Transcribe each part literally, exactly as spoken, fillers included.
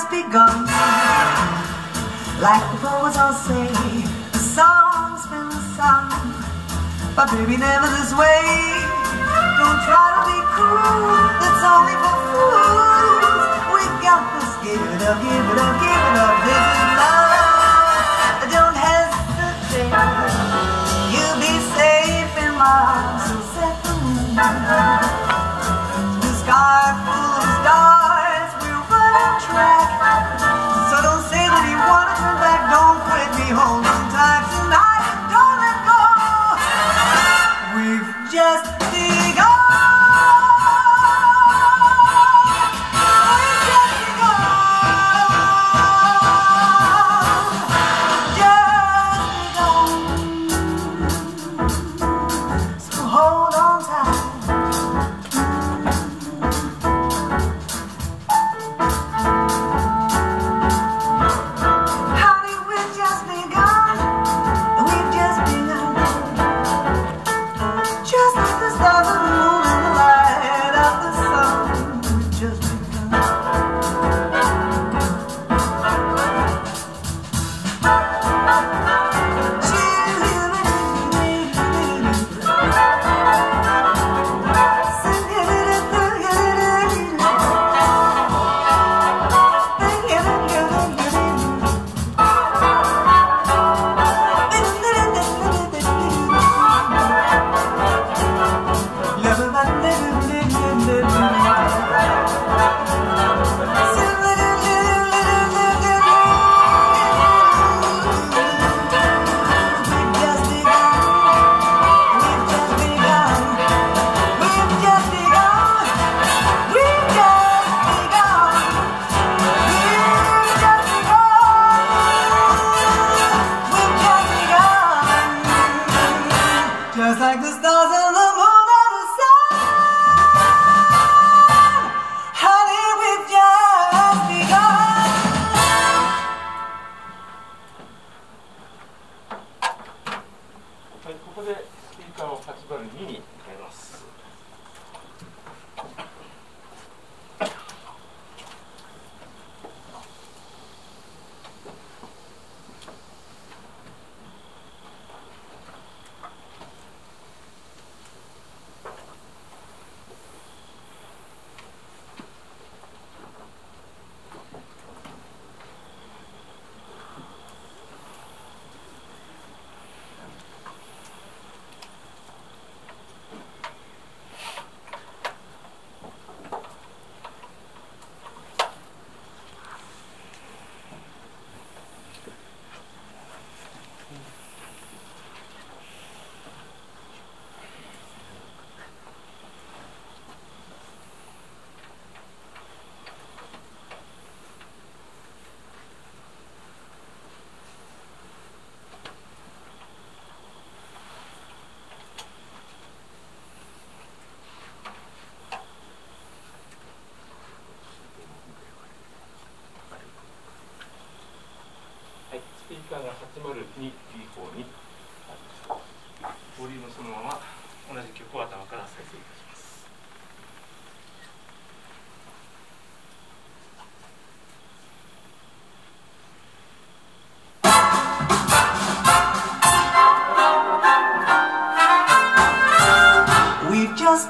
has begun. Like the poets all say, the song's been sung, but baby, never this way. Don't try to be cool, that's only for fools. We got this, give it up, give it up, give it up. This is love, don't hesitate. You'll be safe in my arms, so set the moon. The sky full of stars, we're right on track. So don't say that you wanna turn back, don't quit me, hold on tight tonight, don't let go. We've just begun.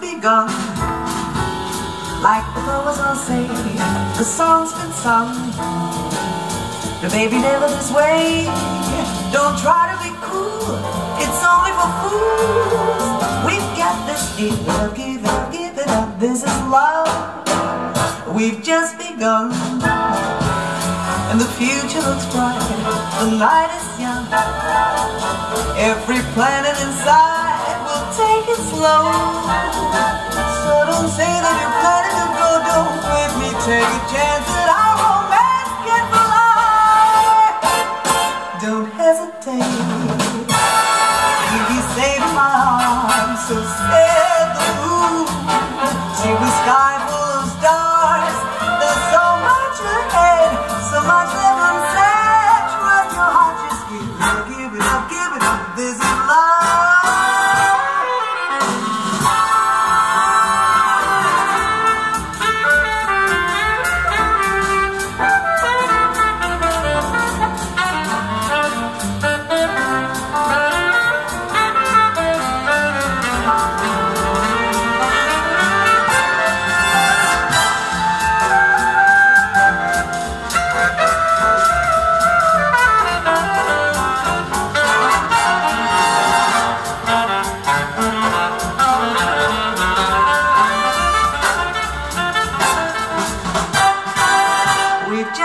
Begun, like the poets all say, the song's been sung. The baby never this way. Don't try to be cool, it's only for fools. We've got this, give it up, give it up, give it up. This is love, we've just begun. And the future looks bright, the night is young. Every planet inside take it slow, so don't say that you're planning to go. Don't with me, take a chance that our romance can fly. Don't hesitate, you'll be safe in my arms, so spare the moon. See the sky full of stars, there's so much ahead, so much left unsaid. Trust your heart, just give it up, give it up, give it up. This is love. Bye.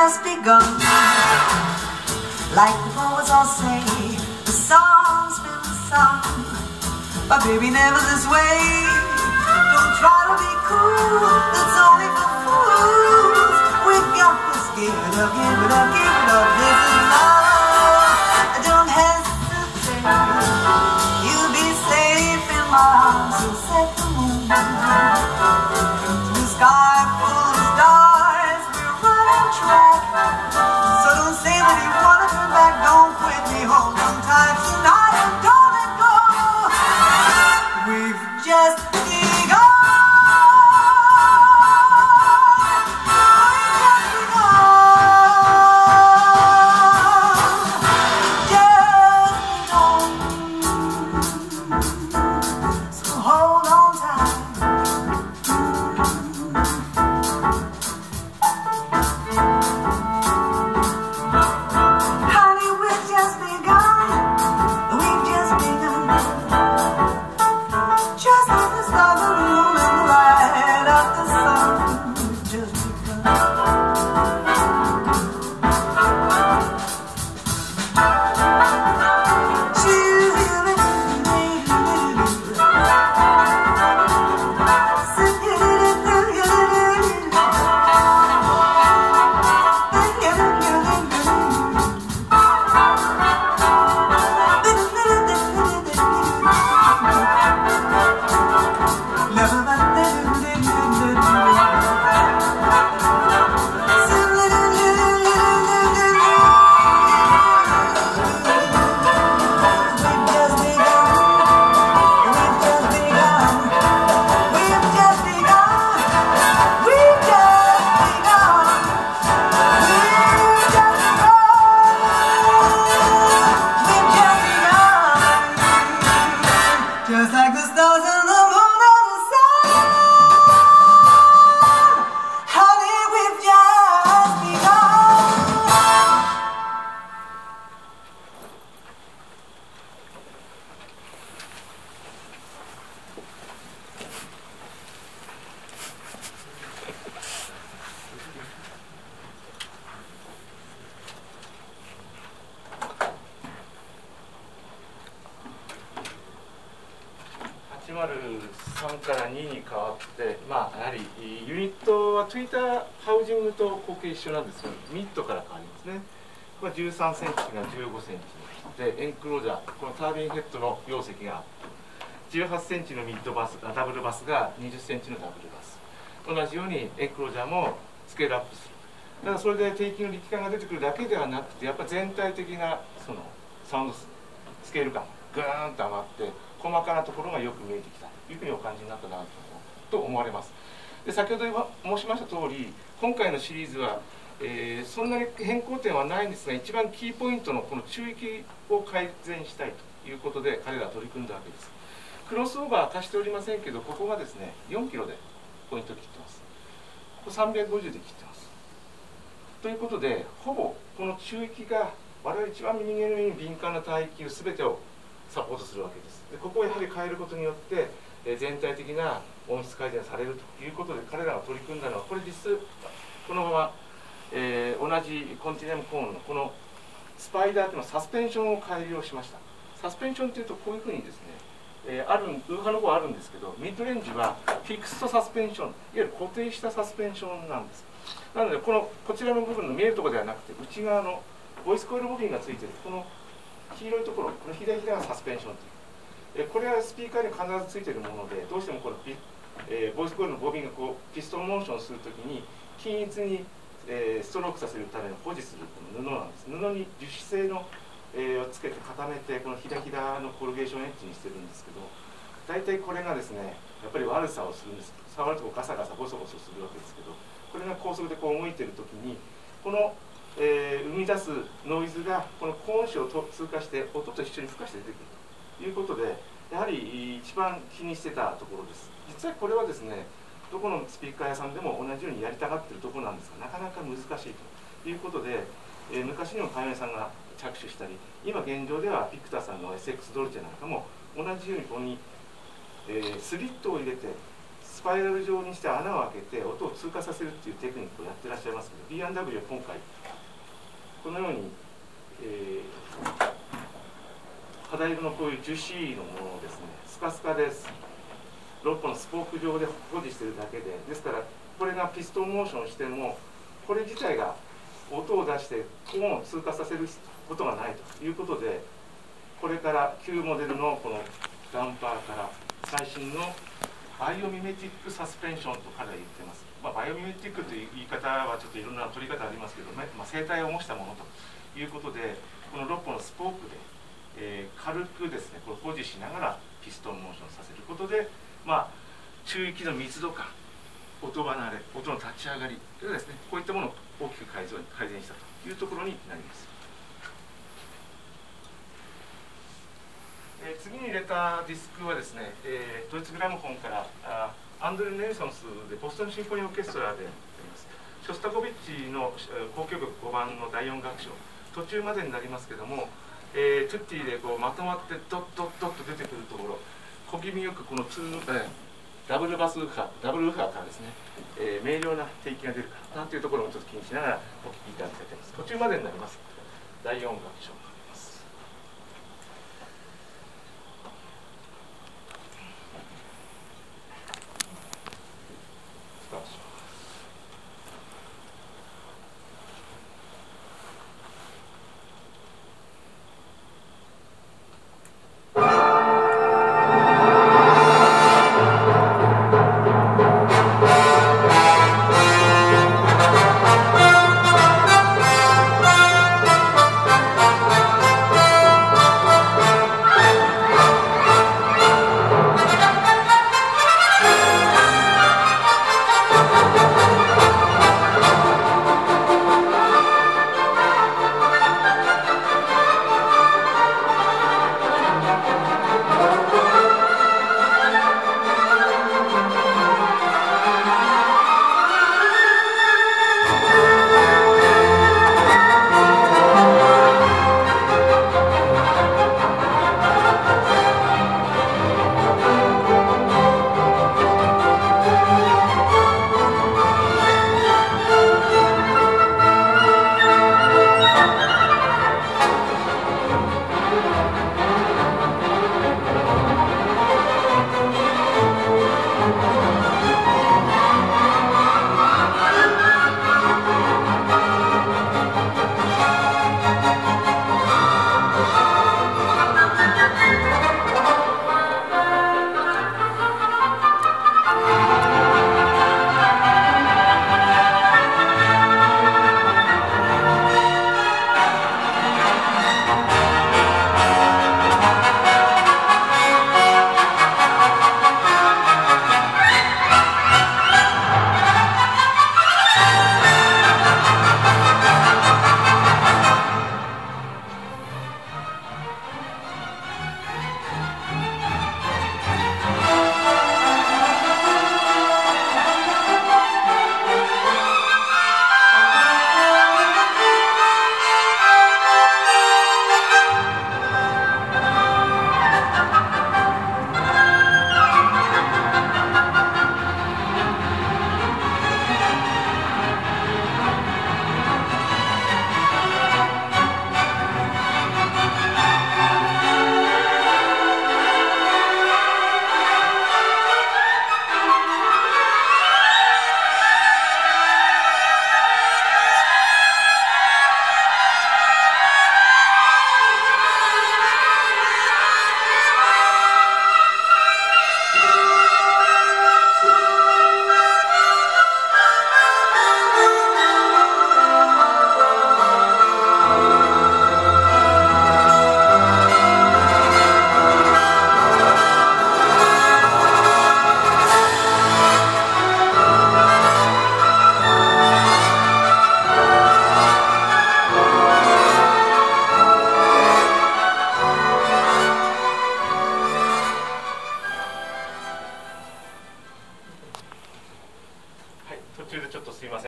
has begun. Like the poets all say, the song's been sung, but baby, never this way. Don't try to be cool, that's only for fools. We've got this, give it up, give it up, give it up. This is love, don't hesitate. You'll be safe in my arms, so set the moon to the sky.はちまるさんからにに変わって、まあ、やはりユニットはついたハウジングと後傾一緒なんですが、ミッドから変わりますね。これはじゅうさんセンチがじゅうごセンチで、エンクロージャー、このタービンヘッドの容積がじゅうはちセンチのミッドバス、ダブルバスがにじゅっセンチのダブルバス、同じようにエンクロージャーもスケールアップする。だからそれで低域の力感が出てくるだけではなくて、やっぱ全体的なそのサウンドスケール感グーンと上がって細かなところがよく見えてきたというふうにお感じになったなと思われます。で、先ほど申しました通り、今回のシリーズは、えー、そんなに変更点はないんですが、一番キーポイントのこの中域を改善したいということで彼らは取り組んだわけです。クロスオーバーは足しておりませんけど、ここがですねよんキロでポイントを切ってます。ここさんびゃくごじゅうで切ってます。ということで、ほぼこの中域が我々一番右上に敏感な帯域を全てをサポートするわけです。で、ここをやはり変えることによって、え全体的な音質改善されるということで彼らが取り組んだのは、これ実質このまま、えー、同じコンティニアムコーンのこのスパイダーというのはサスペンションを改良しました。サスペンションというとこういうふうにですね、えー、あるウーハーの方はあるんですけど、ミッドレンジはフィクストサスペンション、いわゆる固定したサスペンションなんです。なのでこのこちらの部分の見えるところではなくて、内側のボイスコイルボビンがついているこの黄色いところ、この左左がサスペンションという、これはスピーカーに必ずついているもので、どうしてもこのピ、えー、ボイスコイルのボビンがこうピストンモーションするときに均一に、えー、ストロークさせるための保持する布なんです。布に樹脂製の、えー、をつけて固めて、この左左のコルゲーションエッジにしてるんですけど、大体これがですねやっぱり悪さをするんです。触るとこガサガサゴソゴソするわけですけど、これが高速でこう動いてるときにこのえー、生み出すノイズがこの高音子を通過して音と一緒に付加して出てくるということで、やはり一番気にしてたところです。実はこれはですねどこのスピーカー屋さんでも同じようにやりたがってるところなんですが、なかなか難しいということで、えー、昔にもカイメさんが着手したり、今現状ではビクターさんの エスエックス ドルチェなんかも同じようにここに、えー、スリットを入れてスパイラル状にして穴を開けて音を通過させるっていうテクニックをやってらっしゃいますけど、 ビーアンドダブリュー は今回このように、えー、肌色のこういう樹脂のものをですね、スカスカですろっぽんのスポーク状で保持してるだけで、ですからこれがピストンモーションしてもこれ自体が音を出してコーンを通過させることがないということで、これから旧モデルのこのダンパーから最新のバイオミメティックサスペンションと彼は言ってます、まあ、バイオミメティックという言い方はちょっといろんな取り方ありますけどね、まあ、声帯を模したものということで、このろっぽんのスポークで、えー、軽くですねこれ保持しながらピストンモーションさせることで、まあ、中域の密度感、音離れ、音の立ち上がりですね、こういったものを大きく改善したというところになります。えー、次に入れたディスクはですね、えー、ドイツグラムフォンからあアンドレ・ネルソンスでボストンシンフォニーオーケストラでやります。ショスタコビッチの交響曲ごばんのだいよん楽章、途中までになりますけども、えー、トゥッティでこうまとまってドッドッドッと出てくるところ、小気味よくこのツー、えー、ダブルバスウーハー、ダブルウーハーからですね、えー、明瞭な低域が出るかなというところもちょっと気にしながらお聴きいただきたいと思います。途中までになります。だいよん楽章。